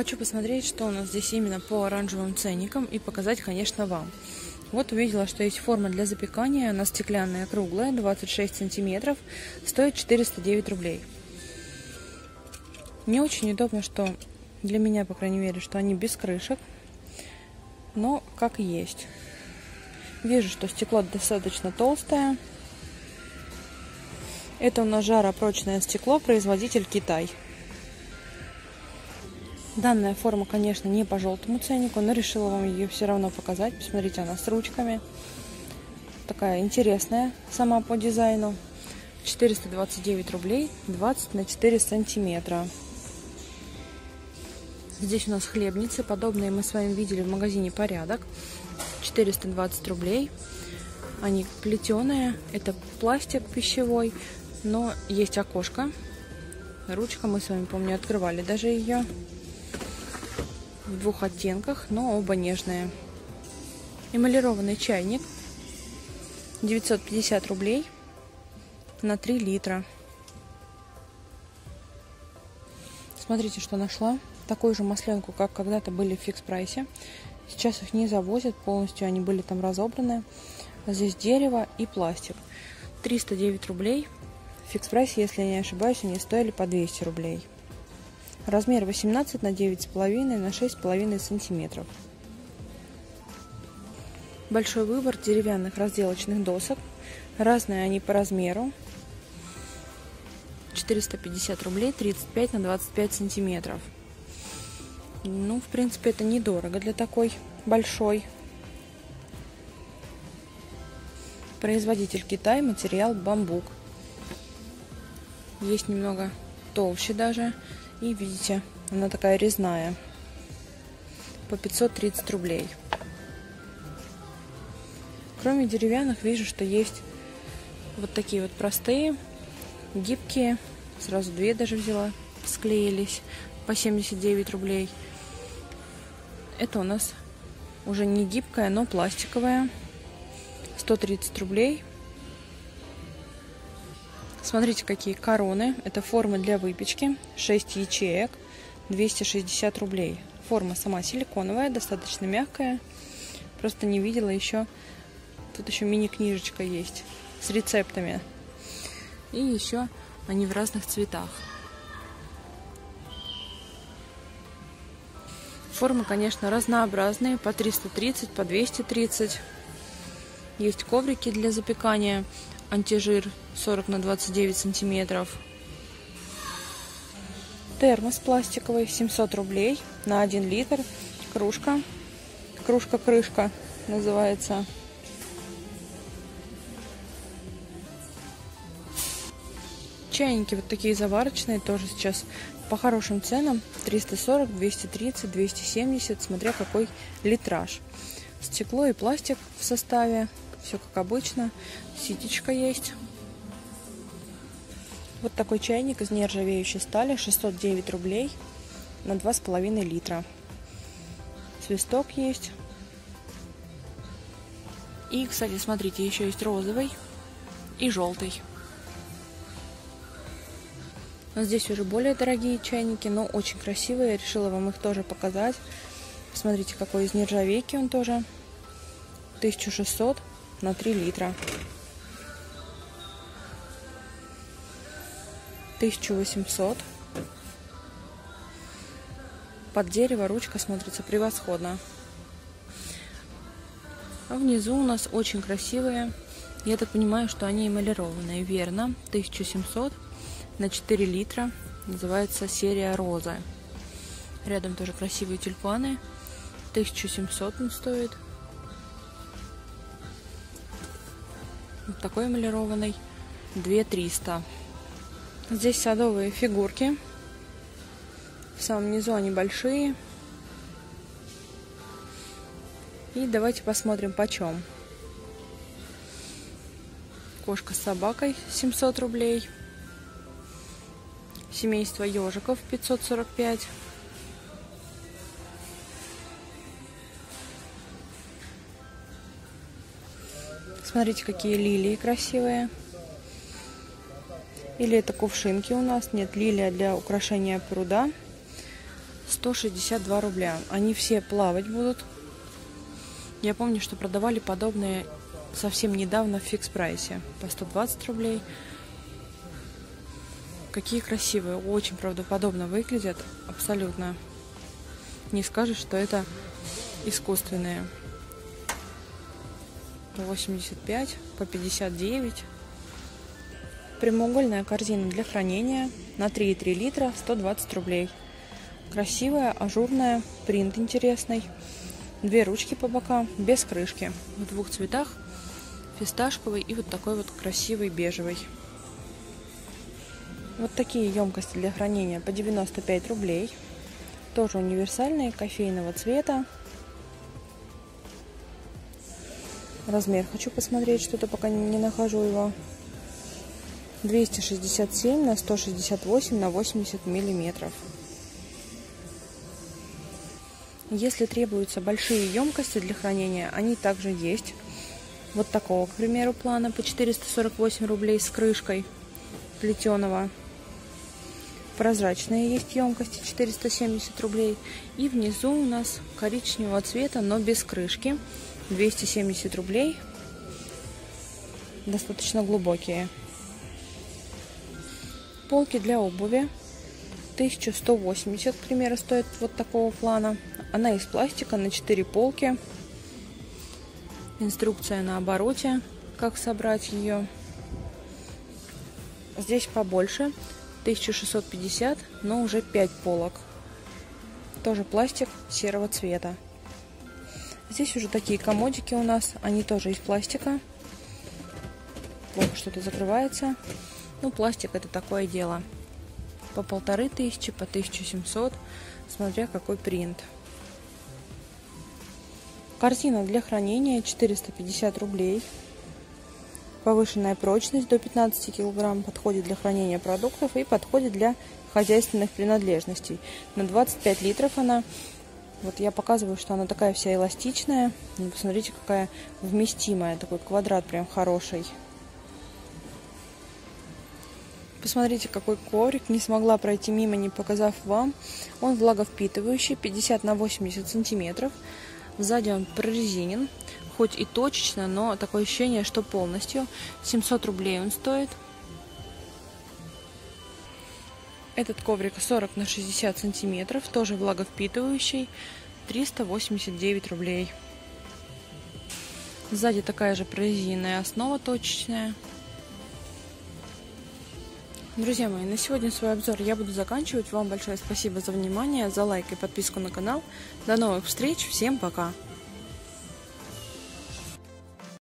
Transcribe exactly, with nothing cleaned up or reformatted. Хочу посмотреть, что у нас здесь именно по оранжевым ценникам и показать, конечно, вам. Вот увидела, что есть форма для запекания, она стеклянная, круглая, двадцать шесть сантиметров, стоит четыреста девять рублей. Не очень удобно, что для меня, по крайней мере, что они без крышек, но как есть. Вижу, что стекло достаточно толстое. Это у нас жаропрочное стекло, производитель Китай. Данная форма, конечно, не по желтому ценнику, но решила вам ее все равно показать. Посмотрите, она с ручками. Такая интересная сама по дизайну. четыреста двадцать девять рублей, двадцать на четыре сантиметра. Здесь у нас хлебницы. Подобные мы с вами видели в магазине «Порядок». четыреста двадцать рублей. Они плетеные. Это пластик пищевой, но есть окошко. Ручка, мы с вами, помню, открывали даже ее. В двух оттенках, но оба нежные. Эмалированный чайник, девятьсот пятьдесят рублей, на три литра. Смотрите, что нашла. Такую же масленку, как когда-то были в Fix Price. Сейчас их не завозят полностью, они были там разобраны. Здесь дерево и пластик. триста девять рублей. В Fix Price, если я не ошибаюсь, они стоили по двести рублей. Размер восемнадцать на девять с половиной на шесть с половиной сантиметров. Большой выбор деревянных разделочных досок. Разные они по размеру. четыреста пятьдесят рублей, тридцать пять на двадцать пять сантиметров. Ну, в принципе, это недорого для такой большой. Производитель Китай, материал бамбук. Есть немного толще даже. И видите, она такая резная, по пятьсот тридцать рублей. Кроме деревянных, вижу, что есть вот такие вот простые, гибкие. Сразу две даже взяла, склеились, по семьдесят девять рублей. Это у нас уже не гибкая, но пластиковая, сто тридцать рублей. Смотрите, какие короны. Это формы для выпечки. шесть ячеек. двести шестьдесят рублей. Форма сама силиконовая, достаточно мягкая. Просто не видела еще. Тут еще мини-книжечка есть с рецептами. И еще они в разных цветах. Формы, конечно, разнообразные. По триста тридцать, по двести тридцать. Есть коврики для запекания. Антижир сорок на двадцать девять сантиметров. Термос пластиковый, семьсот рублей, на один литр. Кружка. Кружка-крышка называется. Чайники вот такие заварочные, тоже сейчас по хорошим ценам. триста сорок, двести тридцать, двести семьдесят, смотря какой литраж. Стекло и пластик в составе. Все как обычно. Ситечка есть. Вот такой чайник из нержавеющей стали. шестьсот девять рублей на два с половиной литра. Свисток есть. И, кстати, смотрите, еще есть розовый и желтый. Но здесь уже более дорогие чайники, но очень красивые. Я решила вам их тоже показать. Смотрите, какой из нержавейки он тоже. тысяча шестьсот. На три литра. тысяча восемьсот. Под дерево ручка смотрится превосходно. А внизу у нас очень красивые. Я так понимаю, что они эмалированные. Верно. тысяча семьсот на четыре литра. Называется серия «Роза». Рядом тоже красивые тюльпаны. тысяча семьсот он стоит. Вот такой эмалированный, две триста. Здесь садовые фигурки. В самом низу они большие. И давайте посмотрим, почем. Кошка с собакой, семьсот рублей. Семейство ежиков, пятьсот сорок пять. Смотрите, какие лилии красивые. Или это кувшинки у нас. Нет, лилия для украшения пруда. сто шестьдесят два рубля. Они все плавать будут. Я помню, что продавали подобные совсем недавно в Fix Price по сто двадцать рублей. Какие красивые, очень правдоподобно выглядят, абсолютно. Не скажешь, что это искусственные. По восемьдесят пять, по пятьдесят девять. Прямоугольная корзина для хранения на три и три литра, сто двадцать рублей. Красивая, ажурная, принт интересный. Две ручки по бокам, без крышки. В двух цветах, фисташковый и вот такой вот красивый бежевый. Вот такие емкости для хранения по девяносто пять рублей. Тоже универсальные, кофейного цвета. Размер хочу посмотреть, что-то пока не нахожу его. двести шестьдесят семь на сто шестьдесят восемь на восемьдесят миллиметров. Если требуются большие емкости для хранения, они также есть. Вот такого, к примеру, плана по четыреста сорок восемь рублей с крышкой плетеного. Прозрачные есть емкости, четыреста семьдесят рублей. И внизу у нас коричневого цвета, но без крышки, двести семьдесят рублей. Достаточно глубокие. Полки для обуви, тысяча сто восемьдесят, к примеру, стоит вот такого плана. Она из пластика, на четыре полки. Инструкция на обороте, как собрать ее. Здесь побольше, тысяча шестьсот пятьдесят, но уже пять полок. Тоже пластик серого цвета. Здесь уже такие комодики у нас, они тоже из пластика. Плохо что-то закрывается. Ну, пластик — это такое дело. По полторы тысячи, по тысяча семьсот, смотря какой принт. Корзина для хранения четыреста пятьдесят рублей. Повышенная прочность до пятнадцати килограмм, подходит для хранения продуктов и подходит для хозяйственных принадлежностей. На двадцать пять литров она. Вот я показываю, что она такая вся эластичная. Ну, посмотрите, какая вместимая. Такой квадрат прям хороший. Посмотрите, какой коврик. Не смогла пройти мимо, не показав вам. Он влаговпитывающий, пятьдесят на восемьдесят сантиметров. Сзади он прорезинен. Хоть и точечно, но такое ощущение, что полностью. семьсот рублей он стоит. Этот коврик сорок на шестьдесят сантиметров, тоже влаговпитывающий, триста восемьдесят девять рублей. Сзади такая же прорезиненная основа, точечная. Друзья мои, на сегодня свой обзор я буду заканчивать. Вам большое спасибо за внимание, за лайк и подписку на канал. До новых встреч, всем пока!